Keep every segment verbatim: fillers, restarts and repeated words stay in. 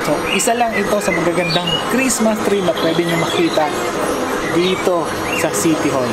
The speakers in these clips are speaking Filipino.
So, isa lang ito sa magagandang Christmas tree na pwede nyo makita dito sa City Hall.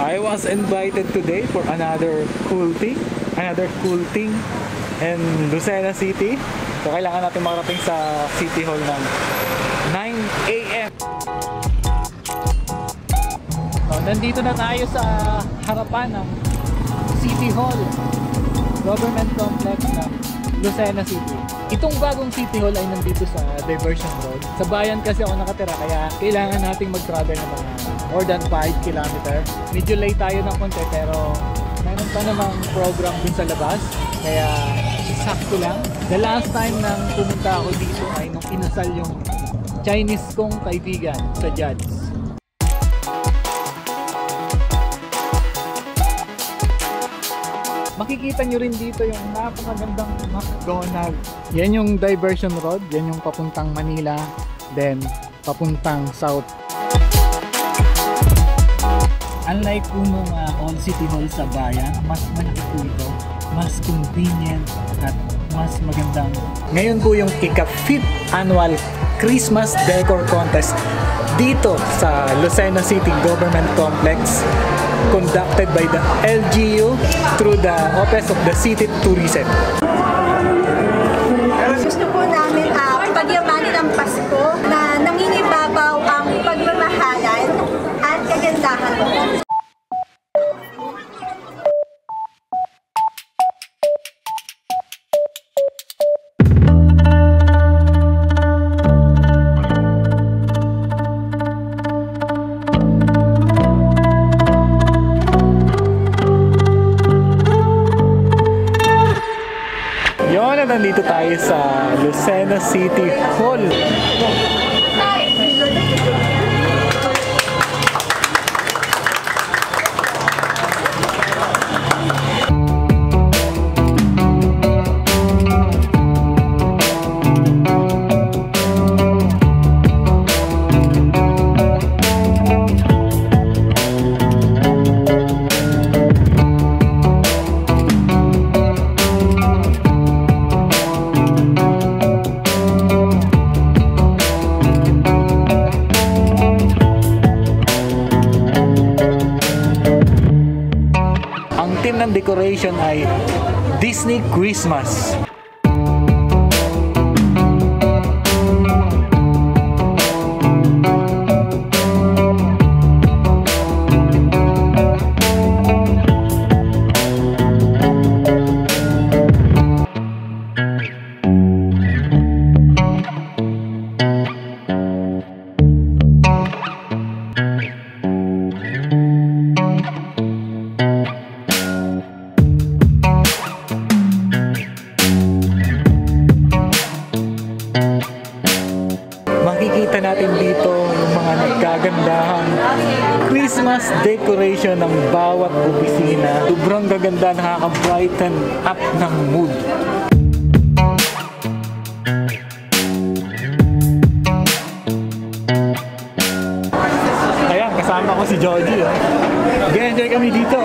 I was invited today for another cool thing, another cool thing in Lucena City. So, kailangan natin makarating sa City Hall ng nine A M So, nandito na tayo sa harapan ng City Hall, government complex ng Lucena City. Itong bagong City Hall ay nandito sa Diversion Road. Sa bayan kasi ako nakatira, kaya kailangan nating mag-travel na mga more than five kilometer. Medyo late tayo ng konti, pero meron pa namang program dun sa labas, kaya sakto lang. The last time nang pumunta ako dito ay nung inasal yung Chinese kong kaibigan sa judge. Makikita nyo rin dito yung napakagandang McDonald's. Yan yung Diversion Road, yan yung papuntang Manila, then papuntang South. Unlike kung mga all city hall sa bayan, mas malaki po ito, mas convenient at mas magandang. Ngayon po yung ika-fifth annual Christmas Decor Contest dito sa Lucena City Government Complex, conducted by the L G U through the Office of the City Tourism. Gusto po namin uh, pagyamanin ang Pasko na nangingibabaw ang pagmamahalan at kagandahan. Nandito tayo sa Lucena City Hall. Decoration ay Disney Christmas. Christmas decoration ng bawat opisina. Sobrang gaganda, nakaka-brighten up ng mood. Ayan, kasama ko si Georgie. Oh. Mag-enjoy kami dito.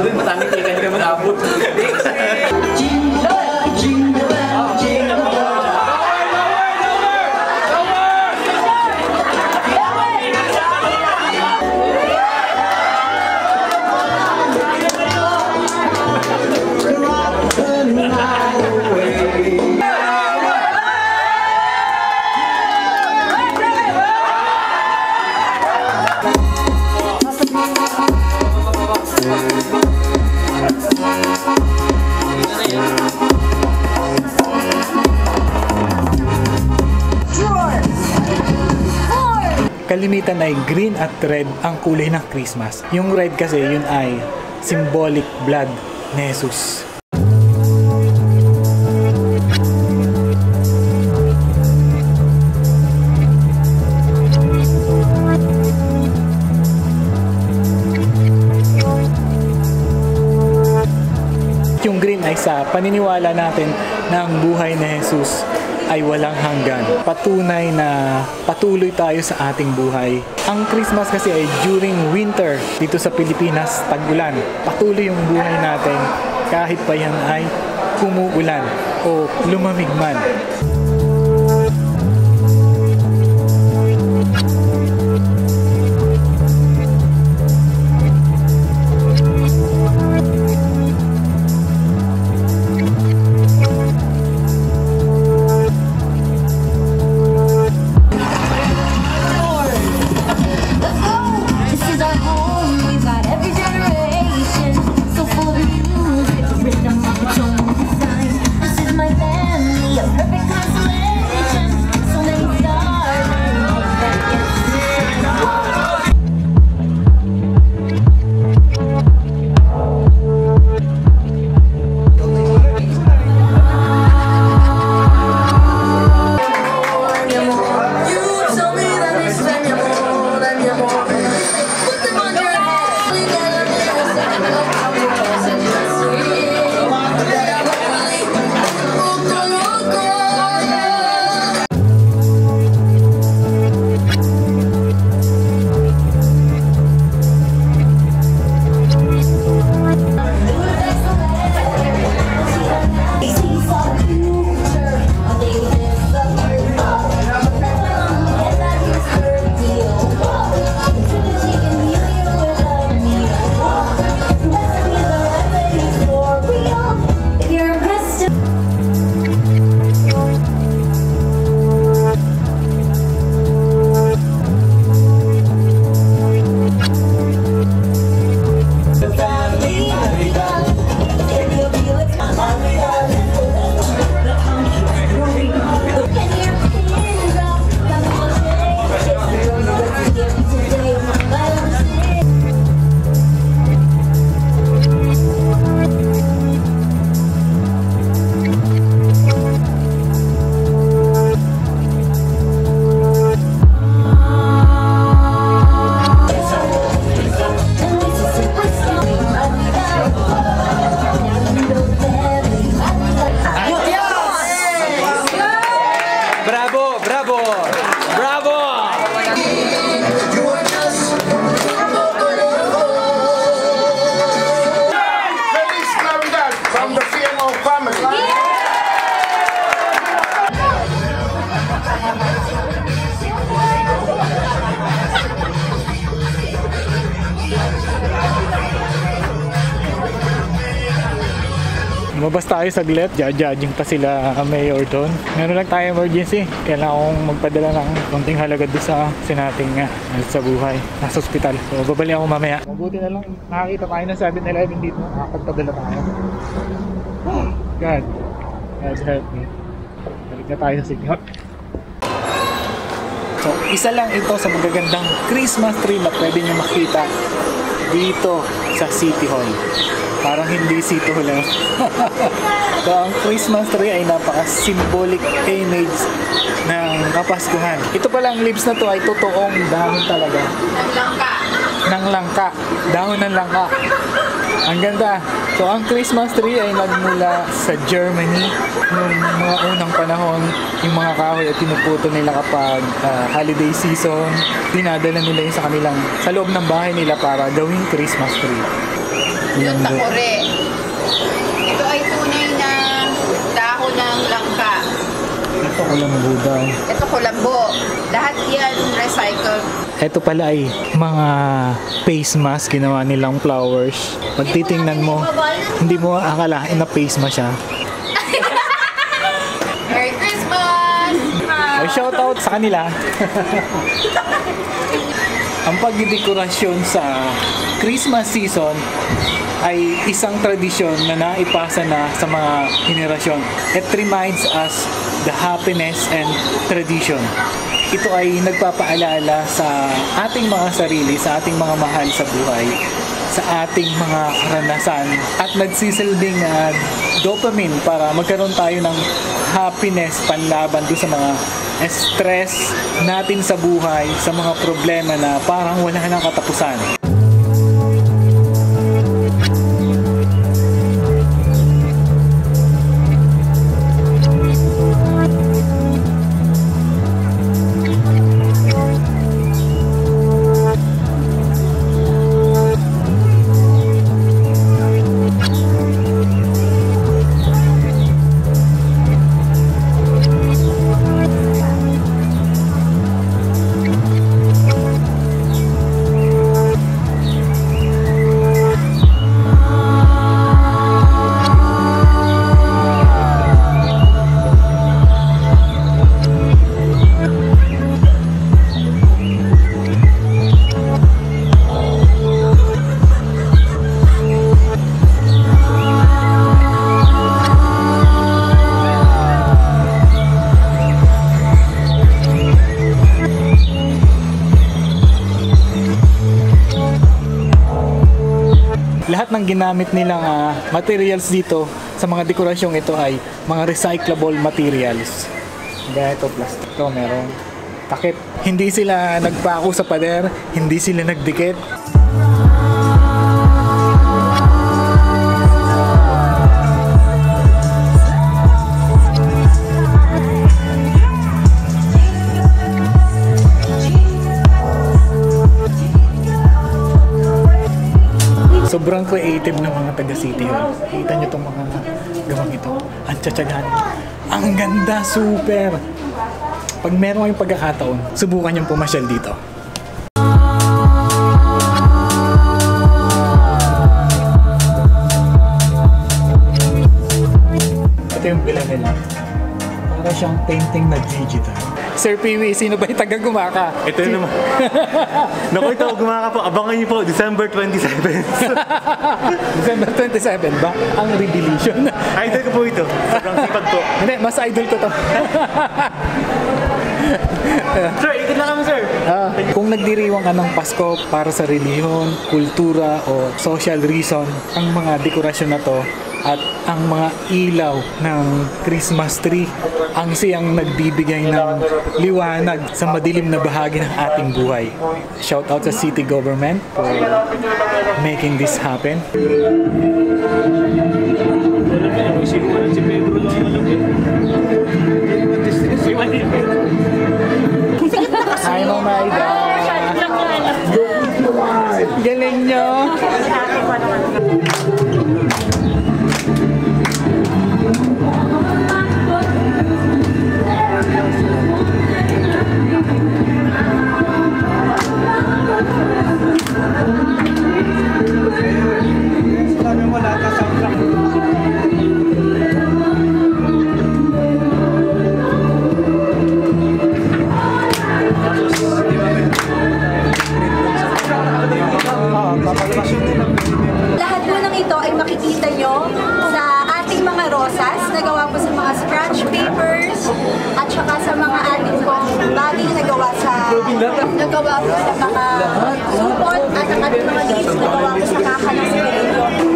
dun, matami kayo kanina mag-abot. Kalimitan ay green at red ang kulay ng Christmas. Yung red kasi yun ay symbolic blood ni Jesus. Yung green ay sa paniniwala natin na ang buhay ni Jesus ay walang hanggan. Patunay na patuloy tayo sa ating buhay. Ang Christmas kasi ay during winter dito sa Pilipinas, tag-ulan. Patuloy yung buhay natin kahit pa yan ay kumuulan o lumamig man. Mabas tayo saglit, judging pa sila mayor doon. Meron lang tayo emergency. Kailangan akong magpadala ng konting halaga doon sa sinating nga uh, sa buhay. Nasa ospital. So, babali ako mamaya. Mabuti na lang. Nakakita tayo ng seven eleven dito. Nakakapagpadala tayo. Oh, God. God help me. Balik na tayo sa City Hall. So, isa lang ito sa magagandang Christmas tree na pwede nyo makita dito sa City Hall. Parang hindi City Hall lang. So, ang Christmas tree ay napaka-symbolic image ng Kapaskuhan. Ito palang leaves na to ay totoong dahon talaga. Ng langka. Ng langka. Dahon ng langka. Ang ganda. So, ang Christmas tree ay nagmula sa Germany noong mga unang panahon. Yung mga kahoy ay pinuputo nila kapag uh, holiday season. Dinadala nila yun sa kanilang, sa loob ng bahay nila para gawing Christmas tree. yun sa kore. Ito ay tunay na dahon ng langka. Ito kulambo daw. Ito kulambo. Lahat yan recycled. Ito pala ay mga face mask, ginawa nilang flowers. Pag titingnan mo, hindi mo akalain na face mask siya. Merry Christmas! Ay, shout out sa kanila. Ang pagdedekorasyon sa Christmas season ay isang tradisyon na naipasa na sa mga henerasyon. It reminds us the happiness and tradition. Ito ay nagpapaalala sa ating mga sarili, sa ating mga mahal sa buhay, sa ating mga karanasan, at nagsisilbing uh, dopamine para magkaroon tayo ng happiness panlaban doon sa mga stress natin sa buhay, sa mga problema na parang wala nang katapusan. Ang ginamit nilang uh, materials dito sa mga dekorasyong ito ay mga recyclable materials. Ito plastic, ito meron takip. Hindi sila nagpako sa pader, hindi sila nagdikit. Sobrang creative ng mga taga-City Hall. Kita nyo itong mga gawang ito. Ang tsatsagahan. Ang ganda! Super! Pag meron kayong pagkakataon, subukan niyong pumasyal dito. Ito yung bilangan. Para siyang painting na digital. Sir PeeWee, sino ba yung taga-Gumaka? Ito yun naman. Naku, ito, Gumaka po. Abangan niyo po, December twenty-seventh. December twenty-seventh ba? Ang Rebellition. Idol ko po ito. Sobrang sipag po. Hindi, mas idol ko to. Sir, ikot na kami, sir. Uh, kung nagdiriwang ka ng Pasko para sa reliyon, kultura, o social reason, ang mga dekorasyon na to, at ang mga ilaw ng Christmas tree ang siyang nagbibigay ng liwanag sa madilim na bahagi ng ating buhay. Shout out sa city government for making this happen. Hi, Mama Ida! Galing nyo! Lahat po ng ito ay makikita nyo sa ating mga rosas na gawa po sa mga scratch papers at saka sa mga ating bagay na gawa sa nagawa po sa mga support at ang ating mga leaves na gawa po sa kakalang sigarilyo. Bye.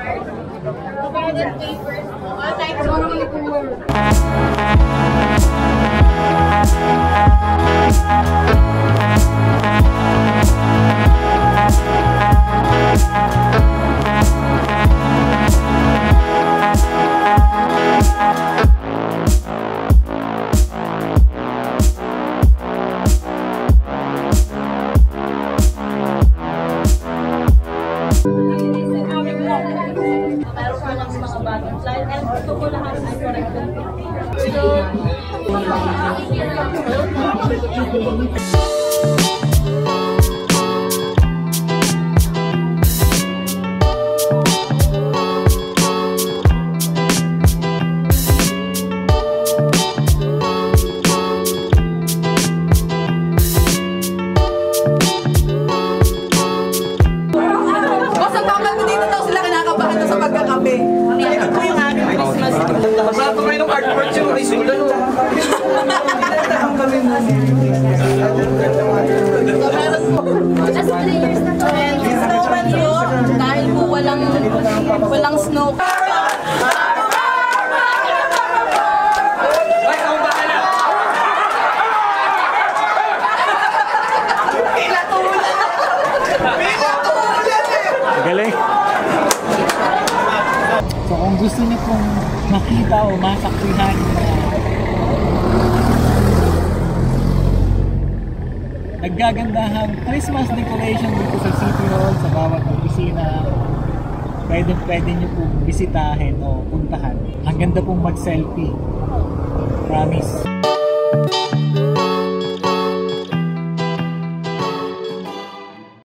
papers, provided papers, all types of papers. Gusto niyo kong makita o masakrihan naggagandahang Christmas decoration dito sa City Hall sa bawat opisina, pwede pwede niyo pong bisitahin o puntahan. Ang ganda pong mag-selfie, promise.